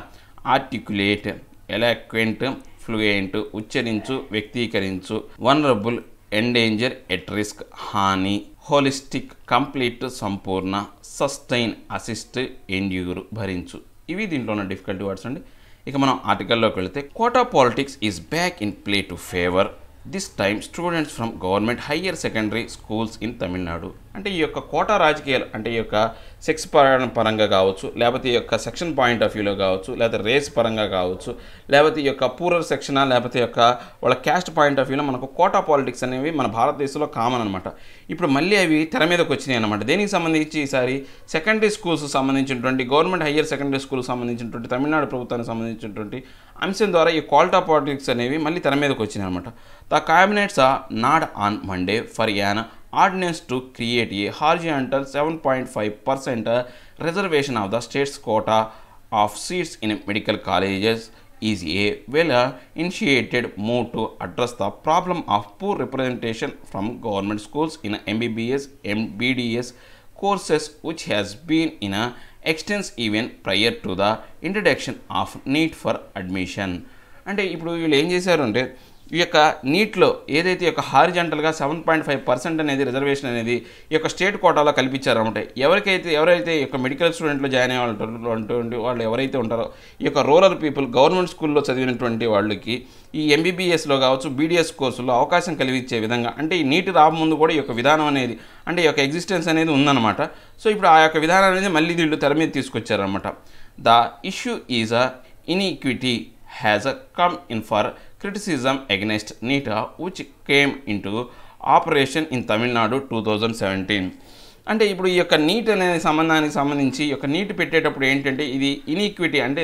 ఆర్టికులేట్, ఎలాక్వెంట్, ఫ్లూయెంట్, ఉచ్చరించు, వ్యక్తీకరించు, వనరబుల్, ఎండేంజర్, ఎట్ రిస్క్, హాని, హోలిస్టిక్, కంప్లీట్, సంపూర్ణ, సస్టైన్, అసిస్ట్, ఎండ్యూర్, భరించు. ఇవి దీంట్లో ఉన్న డిఫికల్ట్ వర్డ్స్ అండి. ఇక మనం ఆర్టికల్లోకి వెళితే quota politics is back in play to favour this time students from government higher secondary schools in Tamil Nadu. అంటే ఈ యొక్క కోటా రాజకీయాలు అంటే ఈ యొక్క సెక్స్ పరంగా కావచ్చు లేకపోతే ఈ యొక్క సెక్షన్ పాయింట్ ఆఫ్ వ్యూలో కావచ్చు లేకపోతే రేస్ పరంగా కావచ్చు లేకపోతే ఈ యొక్క పూరర్ సెక్షన్ లేకపోతే ఈ యొక్క వాళ్ళ క్యాస్ట్ పాయింట్ ఆఫ్ వ్యూలో మనకు కోటా పాలిటిక్స్ అనేవి మన భారతదేశంలో కామన్ అనమాట. ఇప్పుడు మళ్ళీ అవి తెర మీదకి వచ్చినాయి అనమాట. దేనికి సంబంధించి ఈసారి సెకండరీ స్కూల్స్ సంబంధించినటువంటి గవర్నమెంట్ హయ్యర్ సెకండరీ స్కూల్కి సంబంధించినటువంటి తమిళనాడు ప్రభుత్వానికి సంబంధించినటువంటి అంశం ద్వారా ఈ కోటా పాలిటిక్స్ అనేవి మళ్ళీ తెర మీదకి వచ్చినాయి అనమాట. The cabinets are not on Monday for an ordinance to create a horizontal 7.5% reservation of the state's quota of seats in medical colleges is a well-initiated move to address the problem of poor representation from government schools in MBBS, MBDS courses, which has been in an extensive event prior to the introduction of need for admission. And ఇప్పుడు వీళ్ళు ఏం చేశారంటే ఈ యొక్క నీట్లో ఏదైతే ఈ యొక్క హారిజంటల్గా 7.5% అనేది రిజర్వేషన్ అనేది ఈ యొక్క స్టేట్ కోటాలో కల్పించారన్నమాట. ఎవరైతే ఈ యొక్క మెడికల్ స్టూడెంట్లో జాయిన్ అయ్యేటువంటి వాళ్ళు ఎవరైతే ఉంటారో ఈ యొక్క రూరల్ పీపుల్ గవర్నమెంట్ స్కూల్లో చదివినటువంటి వాళ్ళకి ఈ MBBSలో కావచ్చు BDS కోర్సుల్లో అవకాశం కలిగించే విధంగా అంటే ఈ నీటి రాకముందు కూడా ఈ యొక్క విధానం అనేది అంటే ఈ యొక్క ఎగ్జిస్టెన్స్ అనేది ఉందన్నమాట. సో ఇప్పుడు ఆ యొక్క విధానం అనేది మళ్ళీ వీళ్ళు తెర మీద తీసుకొచ్చారన్నమాట. The issue is a inequity has come in for criticism against NETA which came into operation in Tamil Nadu 2017. అంటే ఇప్పుడు ఈ యొక్క నీట్ అనే సంబంధానికి సంబంధించి ఈ యొక్క నీట్ పెట్టేటప్పుడు ఏంటంటే ఇది ఇన్ఈక్విటీ అంటే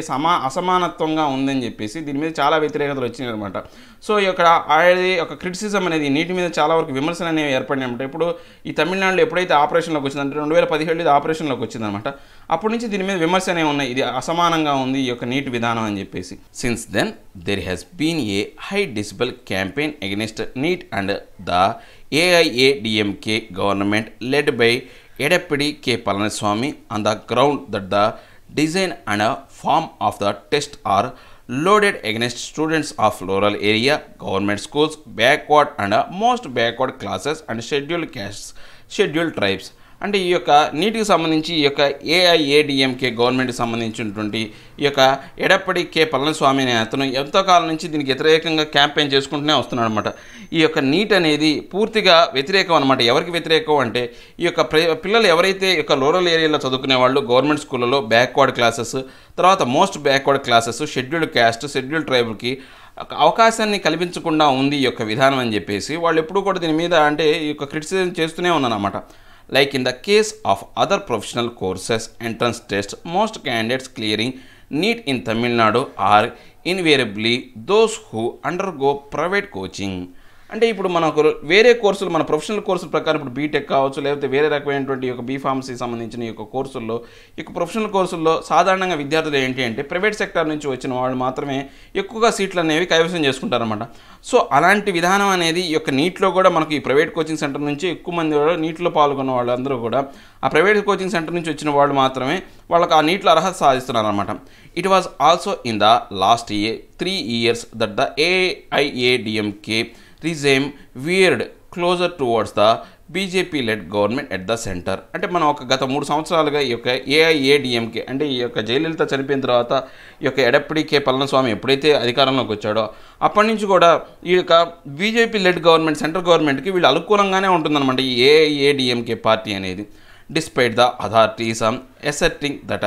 అసమానత్వంగా ఉందని చెప్పేసి దీని మీద చాలా వ్యతిరేకతలు వచ్చినాయి అనమాట. సో ఇక్కడ అది ఒక క్రిటిసిజం అనేది నీటి మీద చాలా వరకు విమర్శలు అనేవి ఏర్పడినాయి. ఇప్పుడు ఈ తమిళనాడులో ఎప్పుడైతే ఆపరేషన్లోకి వచ్చిందంటే 2017 ఇది ఆపరేషన్లోకి వచ్చిందనమాట. అప్పటి నుంచి దీని మీద విమర్శ అనేవి ఉన్నాయి, ఇది అసమానంగా ఉంది ఈ యొక్క నీటి విధానం అని చెప్పేసి. Since then there has been a high decibel campaign against NEET and the AIADMK government led by Edappadi K Palaniswamy on the ground that the design and form of the test are loaded against students of rural area, government schools, backward and most backward classes and scheduled castes, scheduled tribes. అంటే ఈ యొక్క నీటికి సంబంధించి ఈ యొక్క AIADMK గవర్నమెంట్కి సంబంధించినటువంటి ఈ యొక్క ఎడప్పటి కె పళనిస్వామి అనే అతను ఎంతో కాలం నుంచి దీనికి వ్యతిరేకంగా క్యాంపెయిన్ చేసుకుంటూనే వస్తున్నాడు అనమాట. ఈ యొక్క నీట్ అనేది పూర్తిగా వ్యతిరేకం అనమాట. ఎవరికి వ్యతిరేకం అంటే ఈ యొక్క పిల్లలు ఎవరైతే ఈ యొక్క రూరల్ ఏరియాలో చదువుకునే వాళ్ళు గవర్నమెంట్ స్కూళ్ళలో బ్యాక్వర్డ్ క్లాసెస్ తర్వాత most backward classes scheduled caste scheduled ట్రైబుల్కి అవకాశాన్ని కల్పించకుండా ఉంది ఈ యొక్క విధానం అని చెప్పేసి వాళ్ళు ఎప్పుడూ కూడా దీని మీద అంటే ఈ యొక్క క్రిటిసిజం చేస్తూనే ఉన్నారన్నమాట. Like in the case of other professional courses, entrance tests, most candidates clearing NEET in Tamil Nadu are invariably those who undergo private coaching. అంటే ఇప్పుడు మనకు వేరే కోర్సులు మన ప్రొఫెషనల్ కోర్సుల ప్రకారం ఇప్పుడు బీటెక్ కావచ్చు లేకపోతే వేరే రకమైనటువంటి యొక్క బీఫార్మసీకి సంబంధించిన ఈ యొక్క కోర్సుల్లో ఈ యొక్క ప్రొఫెషనల్ కోర్సుల్లో సాధారణంగా విద్యార్థులు ఏంటి అంటే ప్రైవేట్ సెక్టార్ నుంచి వచ్చిన వాళ్ళు మాత్రమే ఎక్కువగా సీట్లు అనేవి కైవసం చేసుకుంటారన్నమాట. సో అలాంటి విధానం అనేది ఈ యొక్క నీట్లో కూడా మనకు ఈ ప్రైవేట్ కోచింగ్ సెంటర్ నుంచి ఎక్కువ మంది కూడా నీట్లో పాల్గొన్న వాళ్ళందరూ కూడా ఆ ప్రైవేట్ కోచింగ్ సెంటర్ నుంచి వచ్చిన వాళ్ళు మాత్రమే వాళ్ళకి ఆ నీట్లో అర్హత సాధిస్తున్నారన్నమాట. It was also in the last year 3 years that the AIADMK regime veered closer towards the BJP-led government at the center. అంటే మనం ఒక గత 3 సంవత్సరాలుగా ఈ యొక్క ఏఐఏడిఎంకే అంటే ఈ యొక్క జయలలిత చనిపోయిన తర్వాత ఈ యొక్క ఎడప్పటి కె పళనిస్వామి ఎప్పుడైతే అధికారంలోకి వచ్చాడో అప్పటి నుంచి కూడా ఈ యొక్క బీజేపీ-లెడ్ గవర్నమెంట్ సెంట్రల్ గవర్నమెంట్కి వీళ్ళు అనుకూలంగానే ఉంటుందన్నమాట ఈ ఏఐఏడిఎంకే పార్టీ అనేది. Despite the authorities asserting that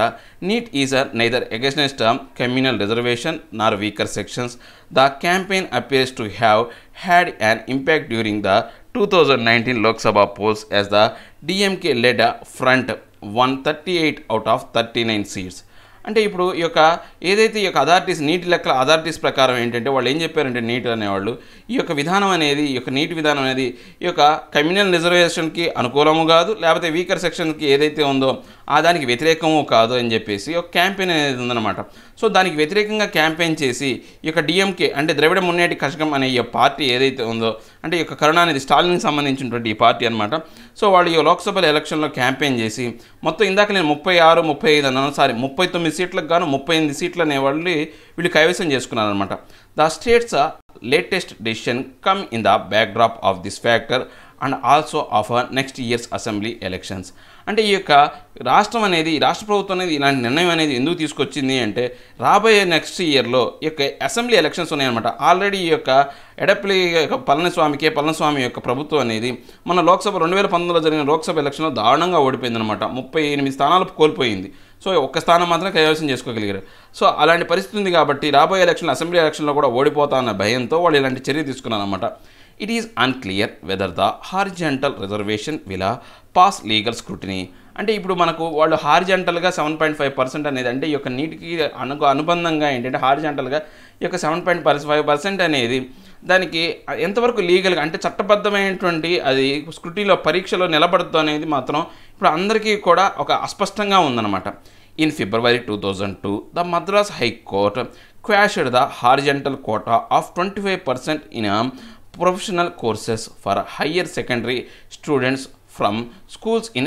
NEET is neither against communal reservation nor weaker sections, the campaign appears to have had an impact during the 2019 Lok Sabha polls as the DMK led front won 38 out of 39 seats. అంటే ఇప్పుడు ఈ యొక్క ఏదైతే ఈ యొక్క authorities నీటి లెక్కల authorities ప్రకారం ఏంటంటే వాళ్ళు ఏం చెప్పారంటే నీట్ అనేవాళ్ళు ఈ యొక్క విధానం అనేది ఈ యొక్క నీటి విధానం అనేది ఈ యొక్క కమ్యూనల్ రిజర్వేషన్కి అనుకూలము కాదు లేకపోతే వీకర్ సెక్షన్కి ఏదైతే ఉందో ఆ దానికి వ్యతిరేకము కాదు అని చెప్పేసి ఒక క్యాంపెయిన్ అనేది ఉందన్నమాట. సో దానికి వ్యతిరేకంగా క్యాంపెయిన్ చేసి ఈ యొక్క డిఎంకే అంటే ద్రవిడ మున్నేటి కషకం అనే ఈ పార్టీ ఏదైతే ఉందో అంటే ఈ యొక్క కరుణానిధి స్టాలిన్కి సంబంధించినటువంటి ఈ పార్టీ అనమాట. సో వాళ్ళు ఈ లోక్సభ ఎలక్షన్లో క్యాంపెయిన్ చేసి మొత్తం ఇందాక నేను 36, 35 అన్నాను సారీ 39 సీట్లకు గాను 38 సీట్లు అనేవాళ్ళు వీళ్ళు కైవసం చేసుకున్నారనమాట. The state's latest decision come in the backdrop of this factor and also of next year's assembly elections. అంటే ఈ యొక్క రాష్ట్రం అనేది రాష్ట్ర ప్రభుత్వం అనేది ఇలాంటి నిర్ణయం అనేది ఎందుకు తీసుకొచ్చింది అంటే రాబోయే నెక్స్ట్ ఇయర్లో ఈ యొక్క అసెంబ్లీ ఎలక్షన్స్ ఉన్నాయన్నమాట. ఆల్రెడీ ఈ యొక్క ఎడప్పటి కె పళనిస్వామి యొక్క ప్రభుత్వం అనేది మన లోక్సభ 2019లో జరిగిన లోక్సభ ఎలక్షన్లో దారుణంగా ఓడిపోయిందనమాట. 38 స్థానాలు కోల్పోయింది. సో ఒక్క స్థానం మాత్రం కైవసం చేసుకోగలిగారు. సో అలాంటి పరిస్థితి ఉంది కాబట్టి రాబోయే ఎలక్షన్ అసెంబ్లీ ఎలక్షన్లో కూడా ఓడిపోతా అన్న భయంతో వాళ్ళు ఇలాంటి చర్య తీసుకున్నారన్నమాట. It is unclear whether the horizontal reservation will pass legal scrutiny. అంటే ఇప్పుడు మనకు వాళ్ళు హారిజంటల్గా 7.5% అనేది అంటే ఈ యొక్క నీటికి అనుబంధంగా ఏంటంటే హారిజంటల్గా ఈ యొక్క 7.5% అనేది దానికి ఎంతవరకు లీగల్గా అంటే చట్టబద్ధమైనటువంటి అది స్క్రూటీలో పరీక్షలో నిలబడదు అనేది మాత్రం ఇప్పుడు అందరికీ కూడా ఒక అస్పష్టంగా ఉందన్నమాట. In February 2002, the Madras High Court quashed the horizontal quota of 25% in a professional courses for higher secondary students from schools in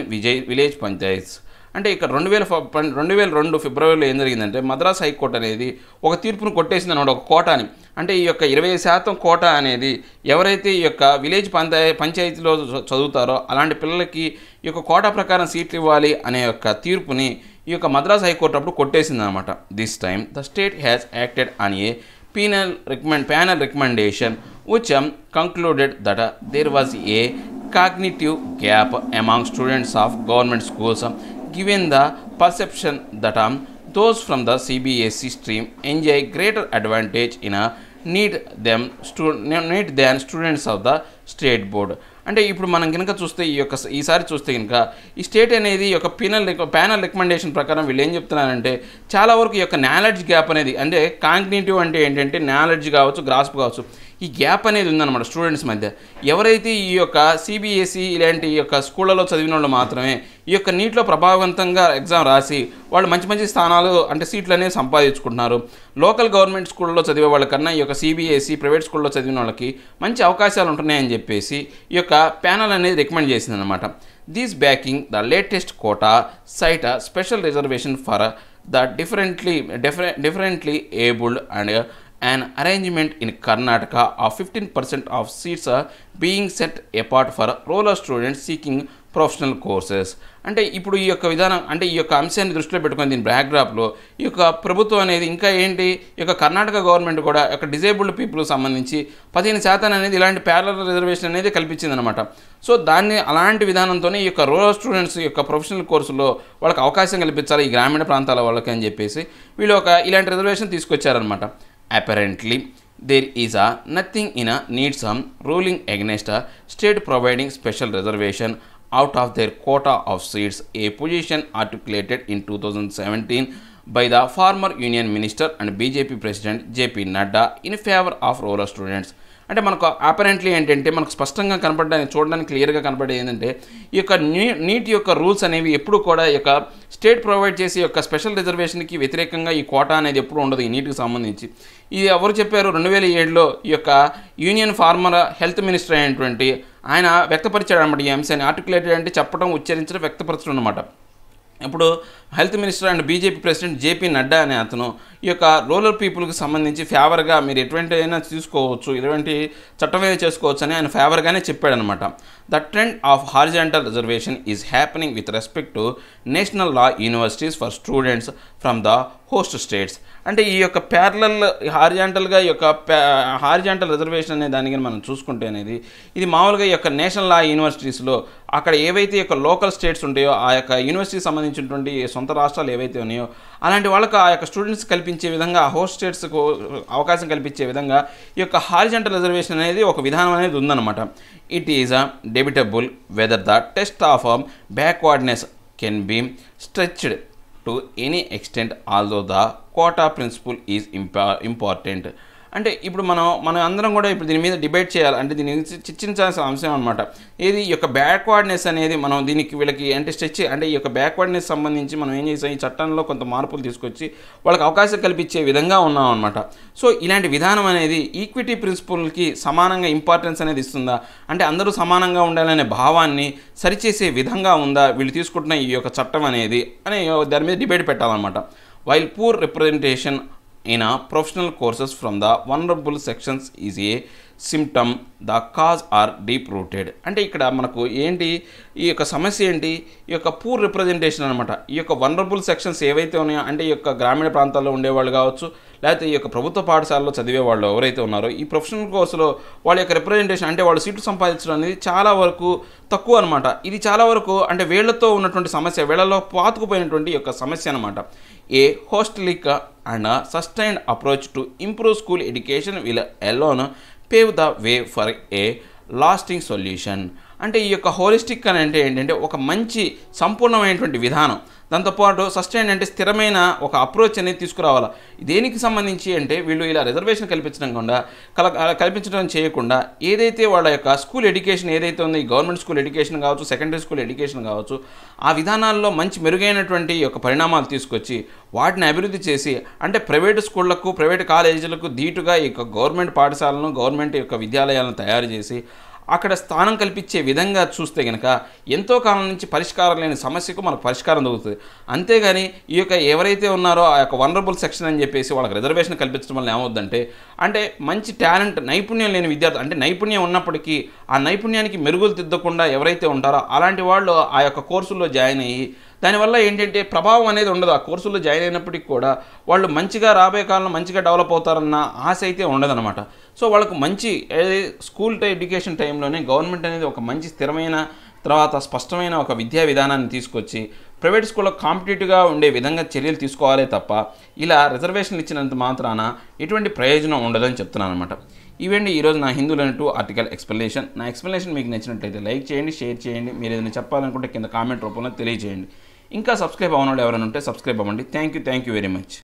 village panchayats. అంటే ఇక్కడ 2002 ఫిబ్రవరిలో ఏం జరిగిందంటే మద్రాస్ హైకోర్టు అనేది ఒక తీర్పును కొట్టేసింది అనమాట. ఒక కోటాని అంటే ఈ యొక్క 20% కోటా అనేది ఎవరైతే ఈ యొక్క విలేజ్ పంచాయతీలో చదువుతారో అలాంటి పిల్లలకి ఈ యొక్క కోటా ప్రకారం సీట్లు ఇవ్వాలి అనే యొక్క తీర్పుని ఈ యొక్క మద్రాస్ హైకోర్టు అప్పుడు కొట్టేసింది అనమాట. This time the state has acted on a panel recommendation which concluded that there was a cognitive gap among students of government schools given the perception that those from the CBSE stream enjoy greater advantage in a need than students of the state board. అంటే ఇప్పుడు మనం కనుక చూస్తే ఈసారి చూస్తే ఈ state అనేది ఈ యొక్క ప్యానల్ రికమెండేషన్ ప్రకారం వీళ్ళు ఏం చెప్తున్నారంటే చాలా వరకు ఈ యొక్క నాలెడ్జ్ గ్యాప్ అనేది అంటే కాగ్నిటివ్ అంటే ఏంటంటే నాలెడ్జ్ కావచ్చు గ్రాస్ప్ కావచ్చు ఈ గ్యాప్ అనేది ఉందన్నమాట స్టూడెంట్స్ మధ్య. ఎవరైతే ఈ యొక్క సిబిఎస్ఈ ఇలాంటి ఈ యొక్క స్కూళ్ళలో చదివిన వాళ్ళు మాత్రమే ఈ యొక్క నీటిలో ప్రభావవంతంగా ఎగ్జామ్ రాసి వాళ్ళు మంచి మంచి స్థానాలు అంటే సీట్లు అనేవి సంపాదించుకుంటున్నారు. లోకల్ గవర్నమెంట్ స్కూళ్ళలో చదివే వాళ్ళకన్నా ఈ యొక్క సిబిఎస్ఈ ప్రైవేట్ స్కూల్లో చదివిన వాళ్ళకి మంచి అవకాశాలు ఉంటున్నాయని చెప్పేసి ఈ యొక్క ప్యానల్ అనేది రికమెండ్ చేసిందనమాట. These backing the latest quota cite a special reservation for the differently abled and an arrangement in Karnataka of 15% of seats being set apart for rural students seeking professional courses. అంటే ఇప్పుడు ఈ యొక్క విధానం అంటే ఈ యొక్క అంశాన్ని దృష్టిలో పెట్టుకొని దీని బ్యాక్డ్రాప్లో ఈ యొక్క ప్రభుత్వం అనేది ఇంకా ఏంటి ఈ యొక్క కర్ణాటక గవర్నమెంట్ కూడా ఒక డిజేబుల్డ్ పీపుల్ సంబంధించి 15% అనేది ఇలాంటి ప్యారలల్ రిజర్వేషన్ అనేది కల్పించిందనమాట. సో దాన్ని అలాంటి విధానంతోనే ఈ యొక్క రూరల్ స్టూడెంట్స్ యొక్క ప్రొఫెషనల్ కోర్సులో వాళ్ళకి అవకాశం కల్పించాలి ఈ గ్రామీణ ప్రాంతాల వాళ్ళకి అని చెప్పేసి వీళ్ళు ఒక ఇలాంటి రిజర్వేషన్ తీసుకొచ్చారనమాట. Apparently, there is nothing in a need some ruling against a state providing special reservation out of their quota of seats, a position articulated in 2017 by the former union minister and BJP president JP Nadda in favor of rural students. అంటే మనకు apparently ఏంటంటే మనకు స్పష్టంగా కనపడడానికి చూడడానికి క్లియర్గా కనపడేది ఏంటంటే ఈ యొక్క నీట్ యొక్క రూల్స్ అనేవి ఎప్పుడు కూడా ఈ యొక్క స్టేట్ ప్రొవైడ్ చేసే యొక్క స్పెషల్ రిజర్వేషన్కి వ్యతిరేకంగా ఈ కోటా అనేది ఎప్పుడు ఉండదు ఈ నీట్కి సంబంధించి. ఇది ఎవరు చెప్పారు? 2007లో ఈ యొక్క యూనియన్ ఫార్మర్ హెల్త్ మినిస్టర్ అయినటువంటి ఆయన వ్యక్తపరిచాడు అనమాట ఈ అంశాన్ని. ఆర్టికులేటెడ్ అంటే చెప్పడం, ఉచ్చరించడం, వ్యక్తపరచడం అనమాట. ఇప్పుడు health minister and BJP president JP Nadda అనే అతను ఈ యొక్క రూరల్ పీపుల్కి సంబంధించి ఫేవర్గా మీరు ఎటువంటి అయినా తీసుకోవచ్చు, ఎటువంటి చట్టం అయినా చేసుకోవచ్చు అని ఆయన ఫేవర్గానే చెప్పాడనమాట. The trend of horizontal reservation is happening with respect to national law universities for students from the host states. అంటే ఈ యొక్క ప్యారలల్ హారిజాంటల్గా ఈ యొక్క హారిజాంటల్ రిజర్వేషన్ అనే దానికి మనం చూసుకుంటే అనేది ఇది మామూలుగా ఈ యొక్క నేషనల్ లా యూనివర్సిటీస్లో అక్కడ ఏవైతే యొక్క లోకల్ స్టేట్స్ ఉంటాయో ఆ యొక్క యూనివర్సిటీకి సంబంధించినటువంటి సొంత రాష్ట్రాలు ఏవైతే ఉన్నాయో అలాంటి వాళ్ళకు ఆ యొక్క స్టూడెంట్స్ కల్పించే విధంగా హోస్ట్ స్టేట్స్కు అవకాశం కల్పించే విధంగా ఈ యొక్క హారిజాంటల్ రిజర్వేషన్ అనేది ఒక విధానం అనేది ఉందన్నమాట. It is debatable whether the test of backwardness can be stretched to any extent although the quota principle is important. అంటే ఇప్పుడు మనం అందరం కూడా ఇప్పుడు దీని మీద డిబేట్ చేయాలి, అంటే దీని గురించి చర్చించాల్సిన అంశం అనమాట. ఏది ఈ యొక్క బ్యాక్వర్డ్నెస్ అనేది మనం దీనికి వీళ్ళకి అంటే స్ట్రెచ్ అంటే ఈ యొక్క బ్యాక్వర్డ్నెస్ సంబంధించి మనం ఏం చేసాం, ఈ చట్టంలో కొంత మార్పులు తీసుకొచ్చి వాళ్ళకి అవకాశం కల్పించే విధంగా ఉన్నాం అనమాట. సో ఇలాంటి విధానం అనేది ఈక్విటీ ప్రిన్సిపల్కి సమానంగా ఇంపార్టెన్స్ అనేది ఇస్తుందా, అంటే అందరూ సమానంగా ఉండాలనే భావాన్ని సరిచేసే విధంగా ఉందా వీళ్ళు తీసుకుంటున్న ఈ యొక్క చట్టం అనేది అనే దాని మీద డిబేట్ పెట్టాలన్నమాట. While poor representation in a professional courses from the vulnerable sections is a symptom, the cause are deep rooted. అంటే ఇక్కడ మనకు ఏంటి ఈ యొక్క సమస్య ఏంటి ఈ యొక్క పూర్ రిప్రజెంటేషన్ అనమాట. ఈ యొక్క వనరబుల్ సెక్షన్స్ ఏవైతే ఉన్నాయో అంటే ఈ యొక్క గ్రామీణ ప్రాంతాల్లో ఉండేవాళ్ళు కావచ్చు, లేకపోతే ఈ యొక్క ప్రభుత్వ పాఠశాలలో చదివేవాళ్ళు ఎవరైతే ఉన్నారో ఈ ప్రొఫెషనల్ కోర్సులో వాళ్ళ యొక్క రిప్రజెంటేషన్ అంటే వాళ్ళు సీట్లు సంపాదించడం అనేది చాలా వరకు తక్కువ అనమాట. ఇది చాలా వరకు అంటే వీళ్ళతో ఉన్నటువంటి సమస్య, వీళ్ళలో పాతుకుపోయినటువంటి యొక్క సమస్య అనమాట. A holistic and sustained approach to improve school education will alone pave the way for a lasting solution. అంటే ఈ యొక్క హోలిస్టిక్ అని అంటే ఏంటంటే ఒక మంచి సంపూర్ణమైనటువంటి విధానం, దాంతోపాటు సస్టైన్ అంటే స్థిరమైన ఒక అప్రోచ్ అనేది తీసుకురావాలి. దేనికి సంబంధించి అంటే వీళ్ళు ఇలా రిజర్వేషన్ కల్పించడం చేయకుండా ఏదైతే వాళ్ళ యొక్క స్కూల్ ఎడ్యుకేషన్ ఏదైతే ఉందో ఈ గవర్నమెంట్ స్కూల్ ఎడ్యుకేషన్ కావచ్చు, సెకండరీ స్కూల్ ఎడ్యుకేషన్ కావచ్చు, ఆ విధానాల్లో మంచి మెరుగైనటువంటి యొక్క పరిణామాలు తీసుకొచ్చి వాటిని అభివృద్ధి చేసి అంటే ప్రైవేటు స్కూళ్లకు ప్రైవేటు కాలేజీలకు ధీటుగా ఈ యొక్క గవర్నమెంట్ పాఠశాలను గవర్నమెంట్ యొక్క విద్యాలయాలను తయారు చేసి అక్కడ స్థానం కల్పించే విధంగా చూస్తే కనుక ఎంతో కాలం నుంచి పరిష్కారం లేని సమస్యకు మనకు పరిష్కారం దొరుకుతుంది. అంతేగాని ఈ యొక్క ఎవరైతే ఉన్నారో ఆ యొక్క వనరబుల్ సెక్షన్ అని చెప్పేసి వాళ్ళకి రిజర్వేషన్ కల్పించడం వల్ల ఏమవుద్దంటే అంటే మంచి టాలెంట్ నైపుణ్యం లేని విద్యార్థి అంటే నైపుణ్యం ఉన్నప్పటికీ ఆ నైపుణ్యానికి మెరుగులు దిద్దకుండా ఎవరైతే ఉంటారో అలాంటి వాళ్ళు ఆ యొక్క కోర్సుల్లో జాయిన్ అయ్యి దానివల్ల ఏంటంటే ప్రభావం అనేది ఉండదు. ఆ కోర్సుల్లో జాయిన్ అయినప్పటికీ కూడా వాళ్ళు మంచిగా రాబోయే కాలంలో మంచిగా డెవలప్ అవుతారన్న ఆశ అయితే ఉండదన్నమాట. సో వాళ్ళకు మంచి స్కూల్ ఎడ్యుకేషన్ టైంలోనే గవర్నమెంట్ అనేది ఒక మంచి స్థిరమైన తర్వాత స్పష్టమైన ఒక విద్యా విధానాన్ని తీసుకొచ్చి ప్రైవేట్ స్కూల్లో కాంపిటేటివ్గా ఉండే విధంగా చర్యలు తీసుకోవాలి తప్ప ఇలా రిజర్వేషన్లు ఇచ్చినంత మాత్రాన ఎటువంటి ప్రయోజనం ఉండదని చెప్తున్నాను అనమాట. ఇవండి ఈరోజు నా హిందూలోని 2 ఆర్టికల్ ఎక్స్ప్లెనేషన్. నా ఎక్స్ప్లెనేషన్ మీకు నచ్చినట్లయితే లైక్ చేయండి, షేర్ చేయండి, మీరు ఏదైనా చెప్పాలనుకుంటే కింద కామెంట్ రూపంలో తెలియజేయండి. ఇంకా సబ్స్క్రైబ్ అవ్వడం ఎవరైనా ఉంటే సబ్స్క్రైబ్ అవ్వండి. Thank you very much.